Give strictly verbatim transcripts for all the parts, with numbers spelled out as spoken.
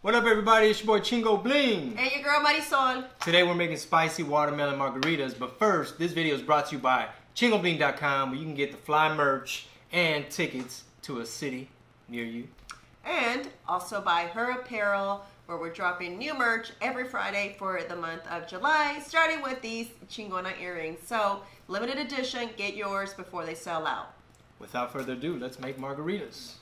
What up, everybody? It's your boy Chingo Bling. And your girl Marisol. Today we're making spicy watermelon margaritas, but first, this video is brought to you by Chingobling dot com, where you can get the fly merch and tickets to a city near you. And also by Her Apparel, where we're dropping new merch every Friday for the month of July, starting with these Chingona earrings. So, limited edition, get yours before they sell out. Without further ado, let's make margaritas.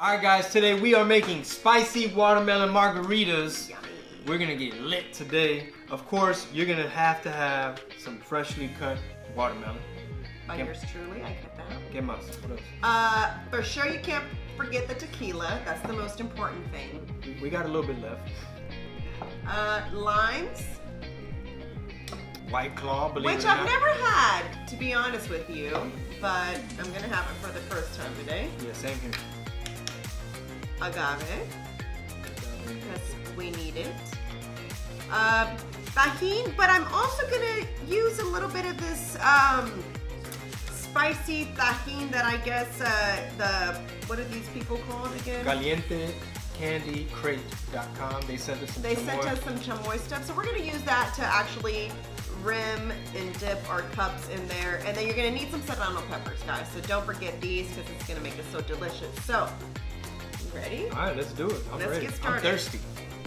Alright guys, today we are making spicy watermelon margaritas. Yummy. We're gonna get lit today. Of course, you're gonna have to have some freshly cut watermelon. By yours truly, I cut that. Get mouse, what else? Uh, for sure you can't forget the tequila. That's the most important thing. We got a little bit left. Uh, limes. White Claw, believe it or not. Which I've never had, to be honest with you. But I'm gonna have it for the first time today. Yeah, same here. Agave, because we need it. Uh, Tajin, but I'm also gonna use a little bit of this um, spicy Tajin that I guess uh, the, what are these people called again? Caliente, candy crate dot com. They sent us some They chamoy. sent us some chamoy stuff, so we're gonna use that to actually rim and dip our cups in there. And then you're gonna need some serrano peppers, guys, so don't forget these, because it's gonna make it so delicious. So. Ready? All right, let's do it. I'm let's ready. Get started. I'm thirsty.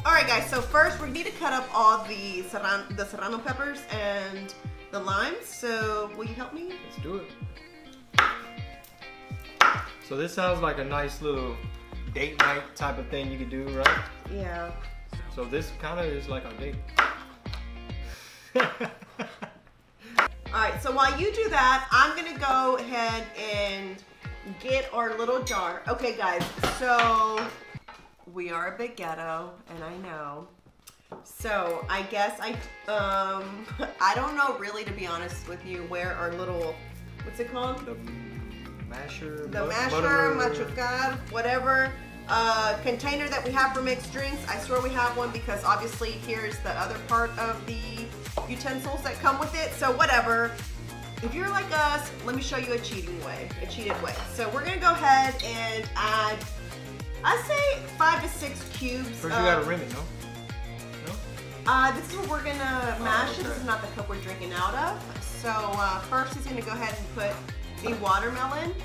All right, guys. So first, we need to cut up all the serrano, the serrano peppers and the limes. So will you help me? Let's do it. So this sounds like a nice little date night type of thing you could do, right? Yeah. So this kind of is like a date. All right. So while you do that, I'm gonna go ahead and get our little jar. Okay guys, so we are a big ghetto, and I know. So I guess I, um, I don't know really, to be honest with you, where our little, what's it called? The masher, the masher, machucar, whatever uh, container that we have for mixed drinks. I swear we have one, because obviously here's the other part of the utensils that come with it, so whatever. If you're like us, let me show you a cheating way, a cheated way. So we're gonna go ahead and add, I say five to six cubes. First, of, you gotta rim it, no? No? Uh, this is what we're gonna mash. Oh, okay. This is not the cup we're drinking out of. So uh, first, he's gonna go ahead and put the watermelon.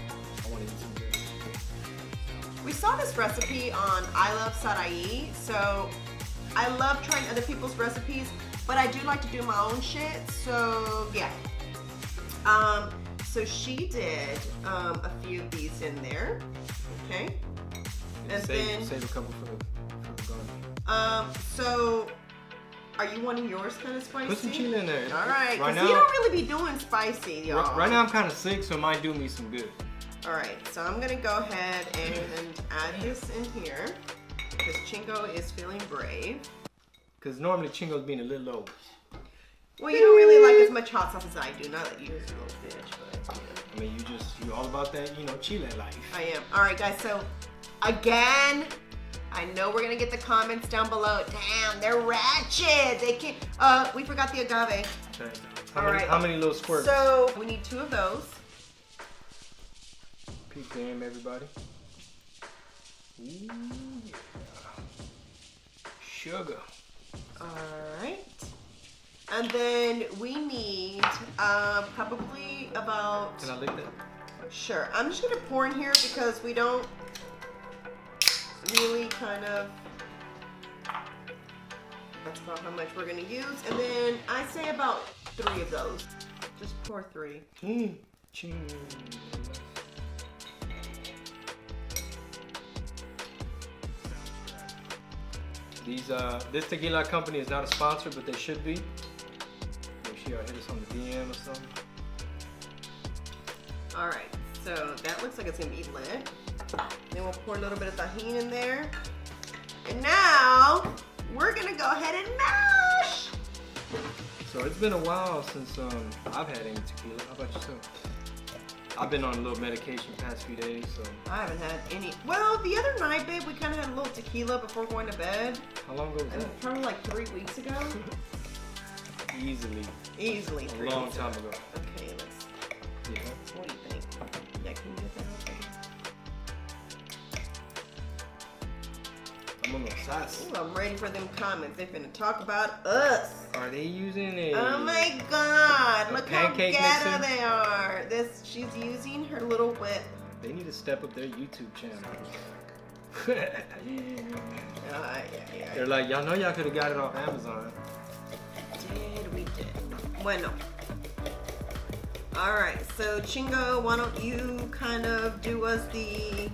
I want to eat some good. We saw this recipe on I Love Sarai, so I love trying other people's recipes, but I do like to do my own shit. So yeah. Um, so she did um, a few of these in there, okay? And, and save, then save a couple for the, for the garden. Um, so are you wanting yours kind of spicy? Put some chili in there. All right, because right you don't really be doing spicy, y'all. Right now I'm kind of sick, so it might do me some good. All right, so I'm gonna go ahead and, and add this in here, because Chingo is feeling brave. Because normally Chingo's being a little old. Well, you don't really like as much hot sauce as I do. Not that you're a little bitch, but yeah. I mean, you just, you're all about that, you know, Chile life. I am. All right, guys, so again, I know we're going to get the comments down below. Damn, they're ratchet. They can't, uh, we forgot the agave. Okay. How all many, right. How many little squirts? So we need two of those. Peep game, everybody. Ooh, yeah. Sugar. All right. And then we need uh, probably about... Can I lick that? Sure. I'm just going to pour in here, because we don't really kind of... That's about how much we're going to use. And then I say about three of those. Just pour three. Mm. Cheers. These, uh, this tequila company is not a sponsor, but they should be. Hit us on the D M or something. All right, so that looks like it's gonna be lit. Then we'll pour a little bit of Tajin in there. And now we're gonna go ahead and mash. So it's been a while since um, I've had any tequila. How about yourself? I've been on a little medication the past few days, so. I haven't had any. Well, the other night, babe, we kind of had a little tequila before going to bed. How long ago was that? Probably like three weeks ago. Easily. Easily. A long time ago. Okay, let's. Yeah. What do you think? Yeah, can you get that? Sus. Ooh, I'm ready for them comments. They finna talk about us. Are they using it? Oh my God! A look how ghetto they are. This, she's using her little whip. They need to step up their YouTube channel. uh, yeah, yeah. They're like, y'all know y'all could have got it off Amazon. Did we did? Bueno. All right, so Chingo, why don't you kind of do us the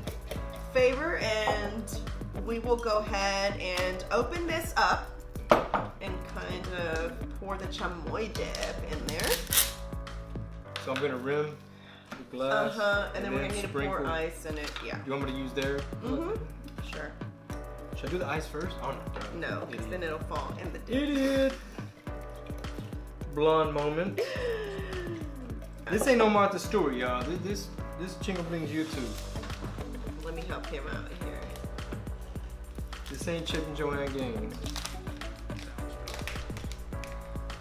favor and we will go ahead and open this up and kind of pour the chamoy dip in there. So I'm gonna rim the glass. Uh-huh, and, and then we're gonna need to pour ice in it, yeah. You want me to use there? Mm-hmm, sure. Should I do the ice first? Oh no. No, because then it'll fall in the dip. Idiot! Blonde moment. This ain't no Martha Stewart, y'all. This, this, this Chingo Bling's YouTube. Let me help him out here. This ain't Chip and Joanne Gaines.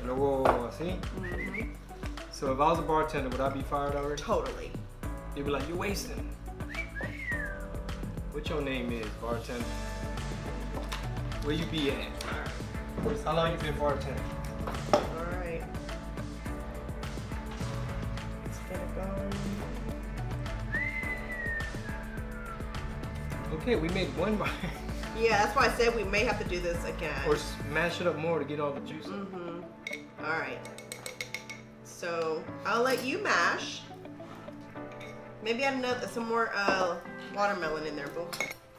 Whoa, whoa, whoa, see? Mm-hmm. So if I was a bartender, would I be fired already? Totally. They'd be like, you're wasting. What your name is, bartender? Where you be at? Right. How long you been bartender? Okay, we made one mark. Yeah, that's why I said we may have to do this again. Or smash it up more to get all the juice. Mm-hmm. All right. So I'll let you mash. Maybe add another, some more uh, watermelon in there, boo.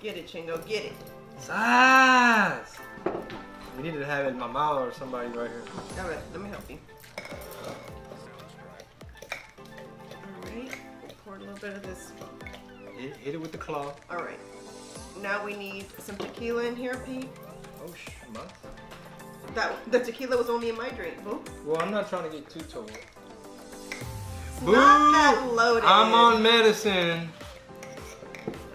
Get it, Chingo, get it. Sass! We needed to have it in my mouth or somebody right here. All right, let me help you. A little bit of this. Hit, hit it with the claw. All right. Now we need some tequila in here, Pete. Oh, shmut. That the tequila was only in my drink, boo. Well, I'm not trying to get too told. Boo! Not that loaded. I'm on medicine.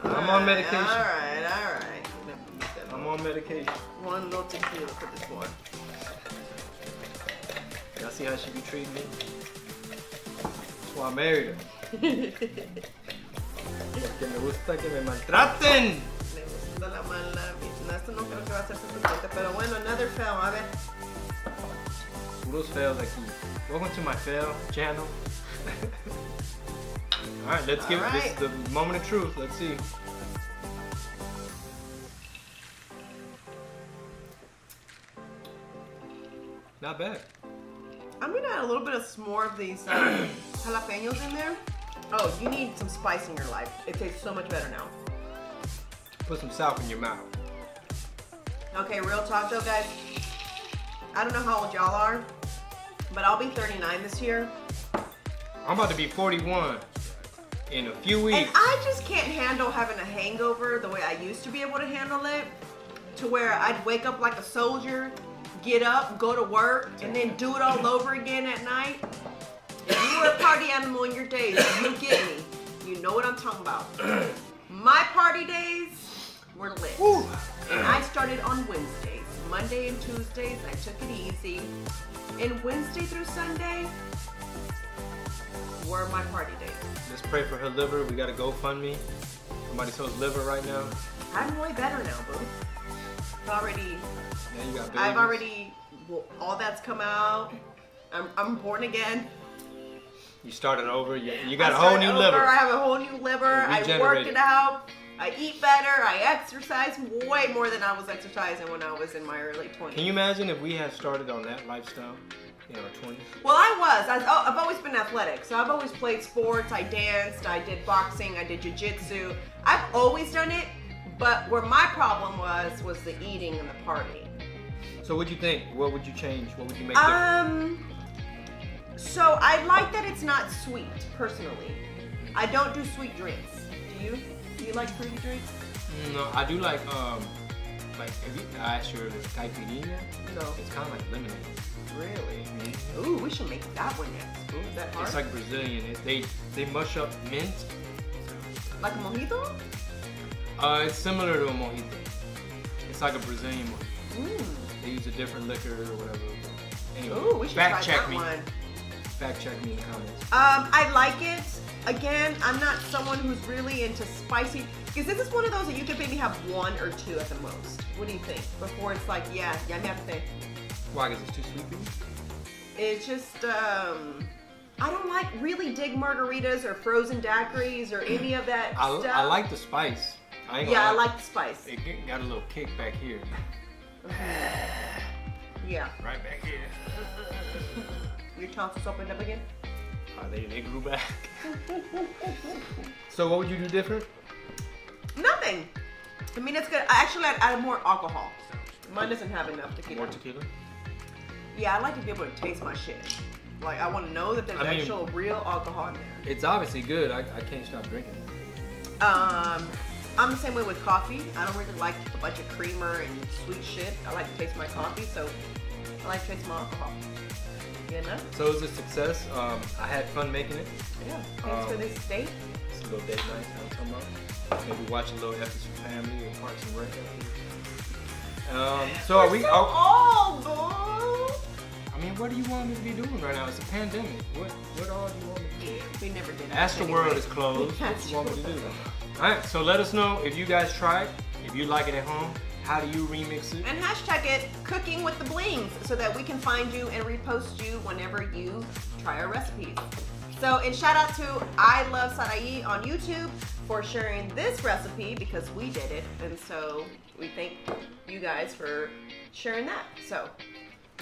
All I'm right, on medication. All right, all right. I'm, I'm on medication. One little tequila for this one. Y'all see how she be treating me? That's why I married her. Porque me gusta que me maltraten. Me gusta la mala. No, esto no creo que va a ser suficiente, pero bueno, another fail, a ver. Puros fails aquí. Welcome to my fail channel. All right, let's All give right. This the moment of truth. Let's see. Not bad. I'm gonna add a little bit of s'more of these uh, jalapenos in there. Oh, you need some spice in your life. It tastes so much better now. Put some salt in your mouth. Okay, real talk though, guys. I don't know how old y'all are, but I'll be thirty-nine this year. I'm about to be forty-one in a few weeks. And I just can't handle having a hangover the way I used to be able to handle it, to where I'd wake up like a soldier, get up, go to work, and then do it all over again at night. If you were a party animal in your days, you get me. You know what I'm talking about. My party days were lit. Woo. And I started on Wednesdays. Monday and Tuesdays, I took it easy. And Wednesday through Sunday were my party days. Let's pray for her liver. We got a GoFundMe. Somebody sells liver right now. I'm way better now, boo. I've already, now you got babies. I've already, well, all that's come out. I'm, I'm born again. You started over. You, you got I a whole new over, liver. I have a whole new liver. I worked it out. I eat better. I exercise way more than I was exercising when I was in my early twenties. Can you imagine if we had started on that lifestyle in our twenties? Well, I was. I, oh, I've always been athletic. So I've always played sports. I danced. I did boxing. I did jiu-jitsu. I've always done it. But where my problem was, was the eating and the party. So what'd you think? What would you change? What would you make different? Um... So I like that it's not sweet, personally. I don't do sweet drinks. Do you? Do you like fruity drinks? No, I do like, um, like, have you asked your caipirinha? No. It's kind of like lemonade. Really? Mm-hmm. Ooh, we should make that one next. Ooh, is that hard? It's like Brazilian. It, they, they mush up mint. Like a mojito? Uh, it's similar to a mojito. It's like a Brazilian mojito. Mm. They use a different liquor or whatever. Anyway, ooh, we should fact try check that me. One. fact check me in the comments. Um, I like it. Again, I'm not someone who's really into spicy, because this is one of those that you could maybe have one or two at the most. What do you think? Before it's like, yeah, yeah, I have to think. Why, is this too sweet for you? It's just, um, I don't like really dig margaritas or frozen daiquiris or any of that I, stuff. I like the spice. I ain't yeah, I like the spice. It got a little kick back here. Yeah. Right back here. Your tonsils opened up again? Uh, they, they grew back. So what would you do different? Nothing. I mean, it's good. I actually I'd add more alcohol. Mine doesn't have enough tequila. More tequila? Yeah, I like to be able to taste my shit. Like, I want to know that there's I mean, actual real alcohol in there. It's obviously good. I, I can't stop drinking. Um, I'm the same way with coffee. I don't really like a bunch of creamer and sweet shit. I like to taste my coffee, so I like to taste my alcohol. You know? So it was a success. Um, I had fun making it. Yeah. Thanks um, for this date. It's a little date night. I'm talking about. Maybe watch a little episode of Family or Parks and Rec. Um, so We're are we? So oh, old, boy. I mean, what do you want me to be doing right now? It's a pandemic. What? What all do you want me to do? We never did. Astroworld anyway. is closed. What do you want me to do? All right. So let us know if you guys try it. If you like it at home. How do you remix it? And hashtag it Cooking with the Blings so that we can find you and repost you whenever you try our recipes. So, and shout out to I Love Sarai on YouTube for sharing this recipe because we did it. And so we thank you guys for sharing that. So,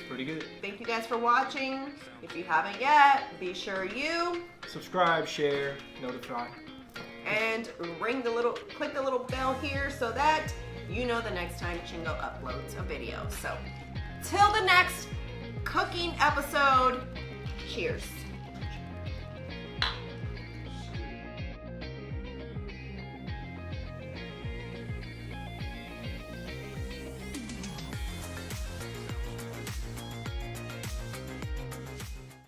pretty good. Thank you guys for watching. If you haven't yet, be sure you subscribe, share, notify, and ring the little, click the little bell here so that you know the next time Chingo uploads a video. So, till the next cooking episode, cheers.